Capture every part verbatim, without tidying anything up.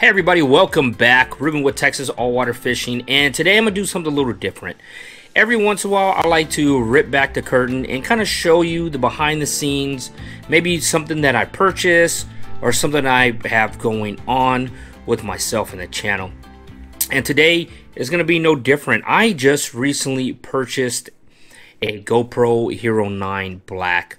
Hey everybody, welcome back. Ruben with Texas All Water Fishing, and today I'm gonna do something a little different. Every once in a while I like to rip back the curtain and kind of show you the behind the scenes, maybe something that I purchase or something I have going on with myself and the channel. And today is gonna be no different. I just recently purchased a GoPro Hero nine Black.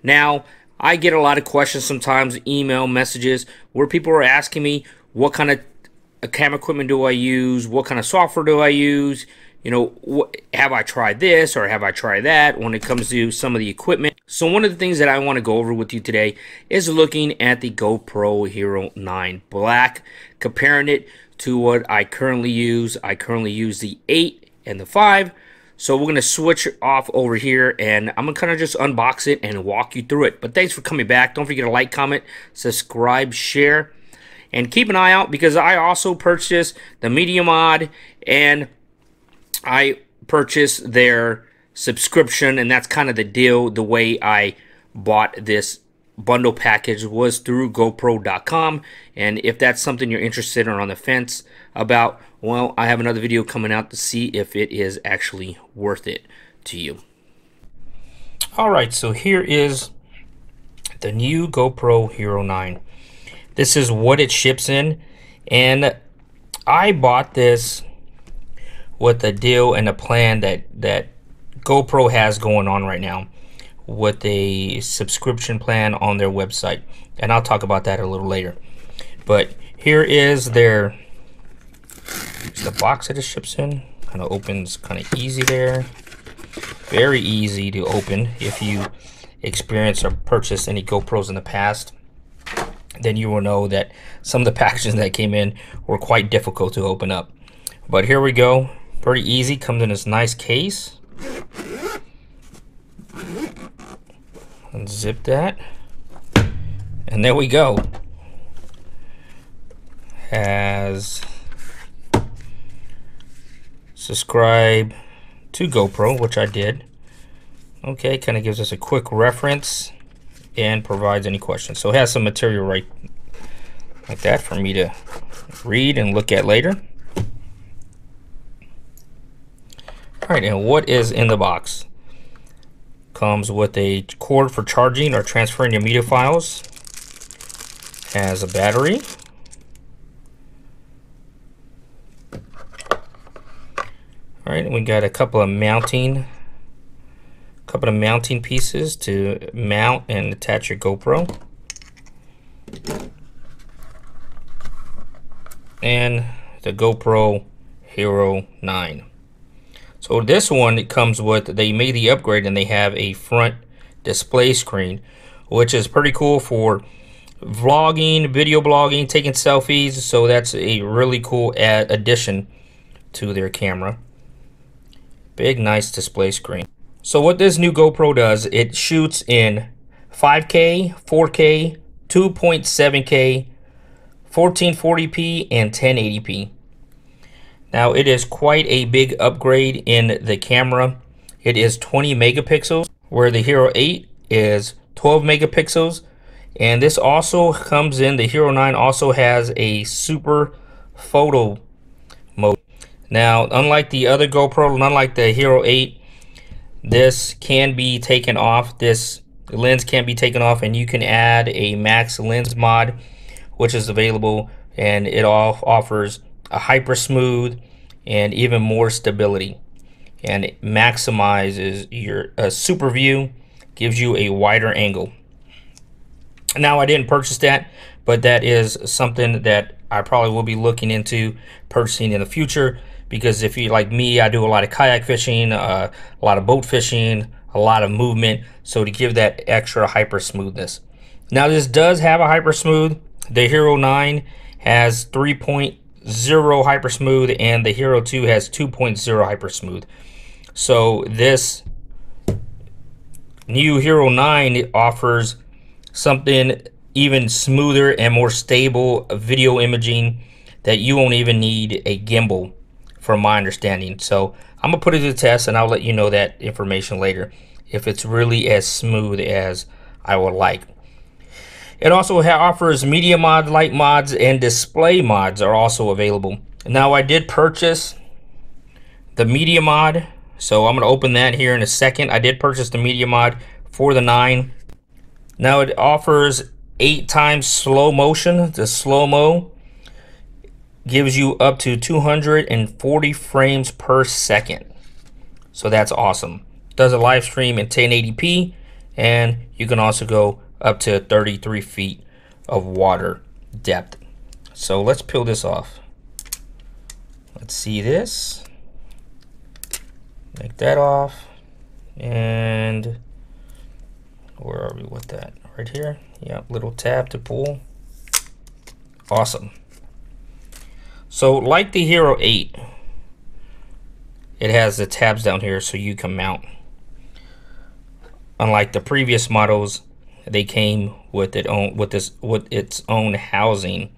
Now I get a lot of questions sometimes, email messages, where people are asking me, what kind of camera equipment do I use? What kind of software do I use? You know, what, have I tried this or have I tried that when it comes to some of the equipment? So one of the things that I want to go over with you today is looking at the GoPro Hero nine Black, comparing it to what I currently use. I currently use the eight and the five. So we're going to switch off over here, and I'm going to kind of just unbox it and walk you through it. But thanks for coming back. Don't forget to like, comment, subscribe, share, and keep an eye out, because I also purchased the Media Mod, and I purchased their subscription, and that's kind of the deal. The way I bought this bundle package was through GoPro dot com, and if that's something you're interested in or on the fence about, well, I have another video coming out to see if it is actually worth it to you. Alright, so here is the new GoPro Hero nine. This is what it ships in, and I bought this with the deal and the plan that, that GoPro has going on right now, with a subscription plan on their website, and I'll talk about that a little later. But here is their the box that it ships in. Kind of opens kind of easy there, very easy to open. If you experience or purchase any GoPros in the past, then you will know that some of the packages that came in were quite difficult to open up. But here we go, pretty easy. Comes in this nice case. Unzip that, and there we go. Has subscribe to GoPro, which I did. Okay, kind of gives us a quick reference and provides any questions. So it has some material right like that for me to read and look at later. All right, and what is in the box? Comes with a cord for charging or transferring your media files. Has a battery. All right, we got a couple of mounting, couple of mounting pieces to mount and attach your GoPro. And the GoPro Hero nine. So this one, it comes with, they made the upgrade and they have a front display screen, which is pretty cool for vlogging, video blogging, taking selfies. So that's a really cool ad addition to their camera. Big, nice display screen. So what this new GoPro does, it shoots in five K, four K, two point seven K, fourteen forty P, and ten eighty P. Now it is quite a big upgrade in the camera. It is twenty megapixels, where the Hero eight is twelve megapixels. And this also comes in, the Hero nine also has a super photo mode. Now, unlike the other GoPro, unlike the Hero eight, this can be taken off. This lens can be taken off, and you can add a Max Lens Mod, which is available, and it all offers a hyper smooth and even more stability, and it maximizes your uh, super view, gives you a wider angle. Now I didn't purchase that, but that is something that I probably will be looking into purchasing in the future, because if you like me, I do a lot of kayak fishing, uh, a lot of boat fishing, a lot of movement, so to give that extra hyper smoothness. Now this does have a hyper smooth. The Hero nine has three point zero hyper smooth, and the Hero two has two point zero hyper smooth. So this new Hero nine offers something even smoother and more stable video imaging that you won't even need a gimbal, from my understanding. So I'm gonna put it to the test, and I'll let you know that information later if it's really as smooth as I would like. It also offers media mod, light mods, and display mods are also available. Now I did purchase the media mod, so I'm going to open that here in a second. I did purchase the media mod for the nine. Now it offers eight times slow motion. The slow-mo gives you up to two hundred forty frames per second. So that's awesome. Does a live stream in ten eighty p, and you can also go up to thirty-three feet of water depth. So let's peel this off. Let's see this. Take that off. And where are we with that? Right here. Yeah, little tab to pull. Awesome. So like the Hero eight, it has the tabs down here so you can mount. Unlike the previous models, they came with it own with this with its own housing,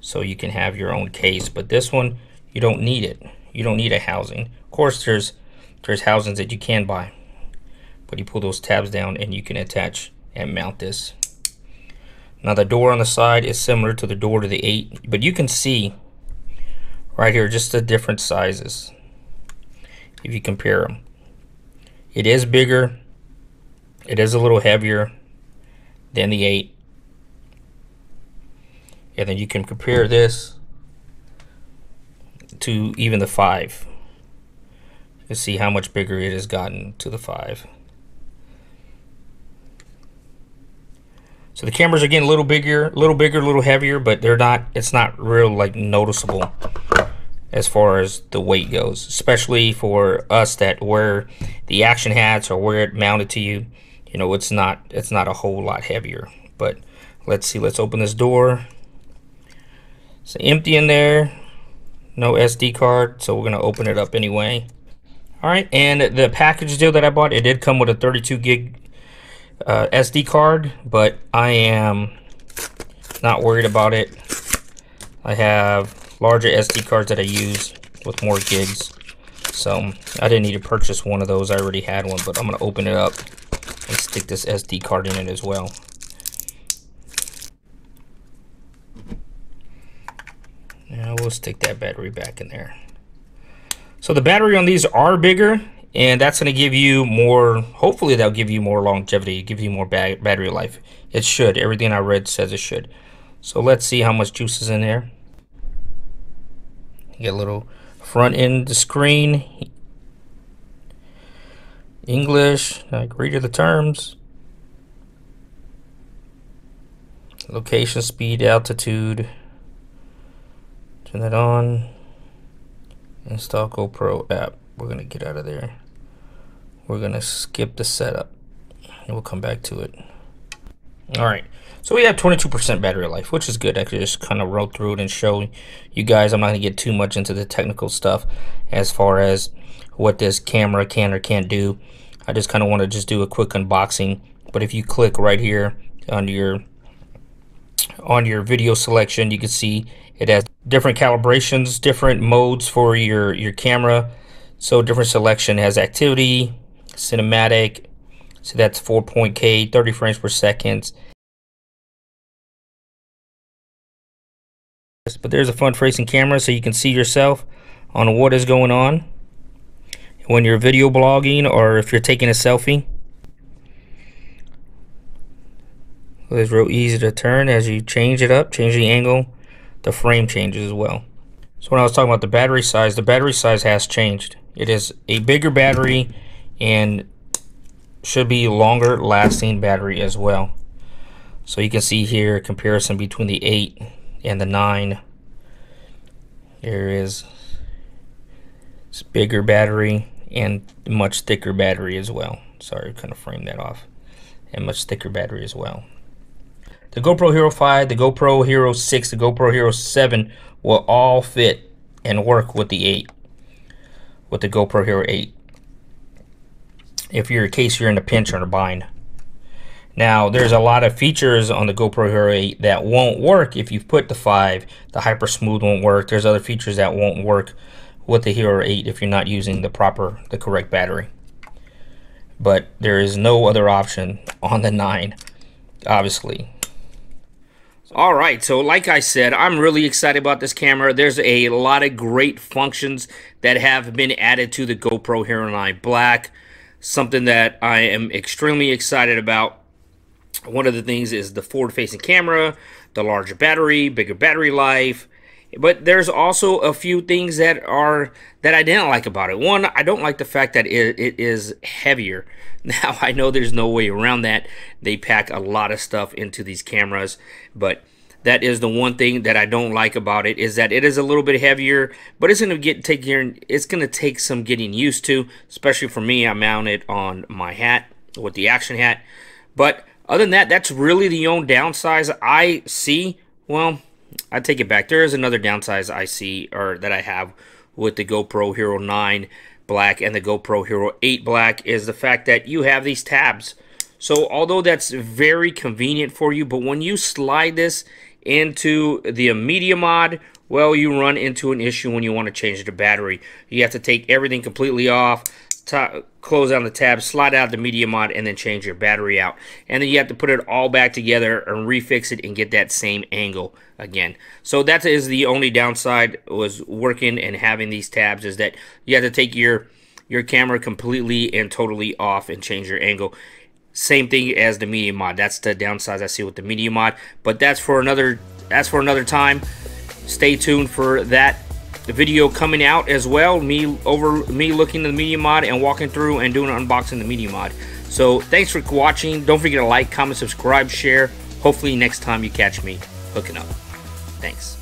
so you can have your own case. But this one, you don't need it. You don't need a housing. Of course, there's there's housings that you can buy, but you pull those tabs down and you can attach and mount this. Now the door on the side is similar to the door to the eight, but you can see right here just the different sizes if you compare them. It is bigger, it is a little heavier than the eight, and then you can compare this to even the five. You see how much bigger it has gotten to the five. So the cameras are getting a little bigger, a little bigger, a little heavier, but they're not, it's not real like noticeable as far as the weight goes, especially for us that wear the action hats or wear it mounted to you. You know, it's not, it's not a whole lot heavier. But let's see, let's open this door. It's empty in there, no S D card, so we're gonna open it up anyway. All right, and the package deal that I bought, it did come with a thirty-two gig Uh, S D card, but I am not worried about it. I have larger S D cards that I use with more gigs, so I didn't need to purchase one of those. I already had one, but I'm gonna open it up and stick this S D card in it as well. Now we'll stick that battery back in there. So the battery on these are bigger, and that's going to give you more, hopefully that'll give you more longevity, give you more battery life. It should. Everything I read says it should. So let's see how much juice is in there. You get a little front end of the screen. English, like read the terms. Location, speed, altitude. Turn that on. Install GoPro app. We're gonna get out of there. We're gonna skip the setup and we'll come back to it. All right, so we have twenty-two percent battery life, which is good. I could just kind of roll through it and show you guys. I'm not gonna get too much into the technical stuff as far as what this camera can or can't do. I just kind of want to just do a quick unboxing. But if you click right here on your on your video selection, you can see it has different calibrations, different modes for your your camera. So different selection has activity, cinematic, so that's four point K, thirty frames per second. But there's a front facing camera so you can see yourself on what is going on when you're video blogging or if you're taking a selfie. Well, it's real easy to turn as you change it up, change the angle, the frame changes as well. So when I was talking about the battery size, the battery size has changed. It is a bigger battery and should be longer lasting battery as well. So you can see here a comparison between the eight and the nine. There is this bigger battery and much thicker battery as well. Sorry, I kind of framed that off. And much thicker battery as well. The GoPro Hero five, the GoPro Hero six, the GoPro Hero seven will all fit and work with the eight, with the GoPro Hero eight. If you're in case you're in a pinch or in a bind. Now, there's a lot of features on the GoPro Hero eight that won't work if you put the five. The hyper smooth won't work. There's other features that won't work with the Hero eight if you're not using the proper, the correct battery. But there is no other option on the nine, obviously. All right, so like I said, I'm really excited about this camera. There's a lot of great functions that have been added to the GoPro Hero nine Black, something that I am extremely excited about. One of the things is the forward-facing camera, the larger battery, bigger battery life, but there's also a few things that are that I didn't like about it. One, I don't like the fact that it, it is heavier. Now, I know there's no way around that. They pack a lot of stuff into these cameras, but that is the one thing that I don't like about it, is that it is a little bit heavier, but it's going to get take it's going to take some getting used to, especially for me. I mount it on my hat with the action hat, but other than that, that's really the only downsize I see. Well, I take it back. There is another downsize I see, or that I have, with the GoPro Hero nine Black and the GoPro Hero eight Black, is the fact that you have these tabs. So although that's very convenient for you, but when you slide this into the Media Mod, well, you run into an issue when you want to change the battery. You have to take everything completely off, close down the tab, slide out the Media Mod, and then change your battery out, and then you have to put it all back together and refix it and get that same angle again. So that is the only downside, was working and having these tabs, is that you have to take your your camera completely and totally off and change your angle. Same thing as the Media Mod. That's the downside I see with the Media Mod, but that's for another that's for another time. Stay tuned for that the video coming out as well, me over me looking at the Media Mod and walking through and doing an unboxing of the Media Mod. So thanks for watching. Don't forget to like, comment, subscribe, share. Hopefully next time you catch me hooking up. Thanks.